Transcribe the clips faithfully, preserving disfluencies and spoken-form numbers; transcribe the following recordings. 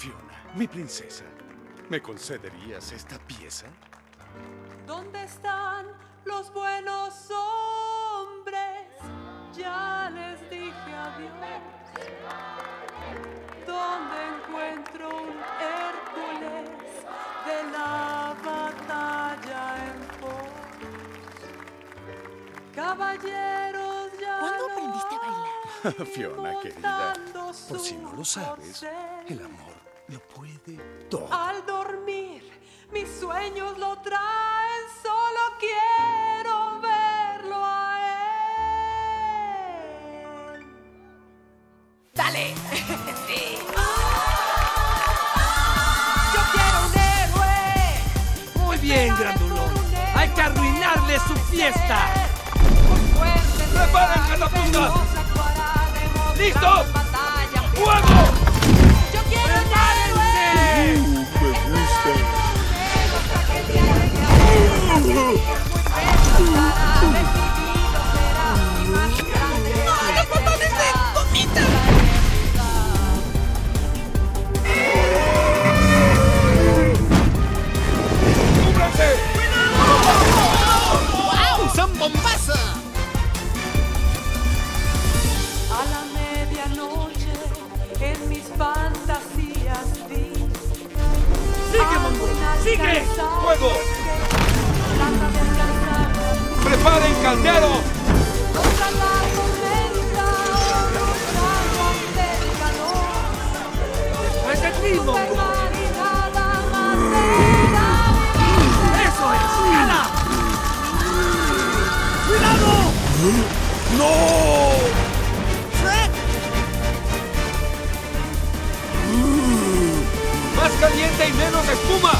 Fiona, mi princesa, ¿me concederías esta pieza? ¿Dónde están los buenos hombres? Ya les dije adiós. ¿Dónde encuentro un Hércules de la batalla en pos? Caballeros, ya ¿Cuándo no aprendiste a bailar? Fiona, querida, por si no lo sabes, el amor lo puede todo. Al dormir, mis sueños lo traen, solo quiero verlo a él. ¡Dale! ¡Sí! ¡Yo quiero un héroe! Muy bien, grandulón. Hay que arruinarle su fiesta. ¡Prepárense la punta! ¡Listo! ¡Fuego! ¡Yo quiero un héroe! ¡Sigue! ¡Fuego! ¡Preparen caldero! ¡Es el mismo! ¡Eso es! ¡Gana! ¡Cuidado! ¡No! ¡Shrek! ¡Más caliente y menos espuma!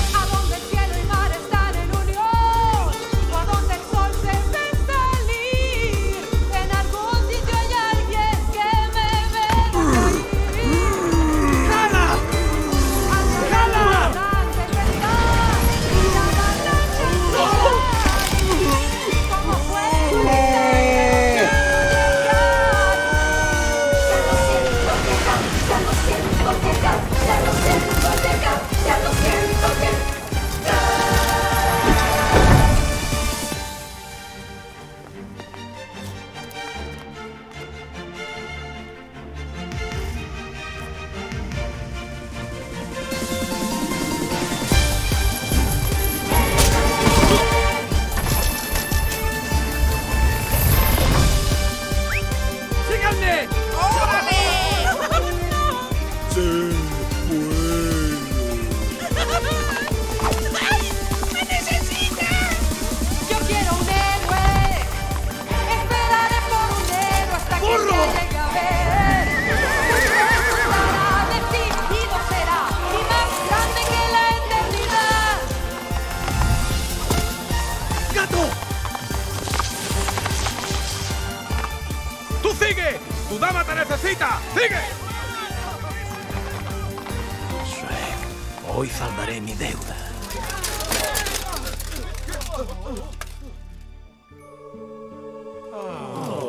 ¡Tu dama te necesita! ¡Sigue! Shrek, hoy salvaré mi deuda. Oh.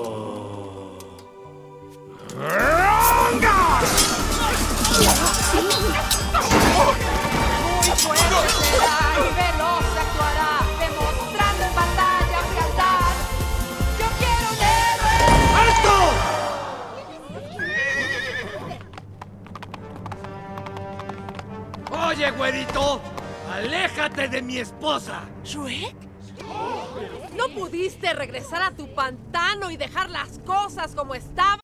Muy fuerte será y veloz actuará, demostrando en batalla frialdad. ¡Yo quiero un héroe! ¡Alto! Oye, güerito, aléjate de mi esposa. ¿Shrek? ¿No pudiste regresar a tu pantano y dejar las cosas como estaban?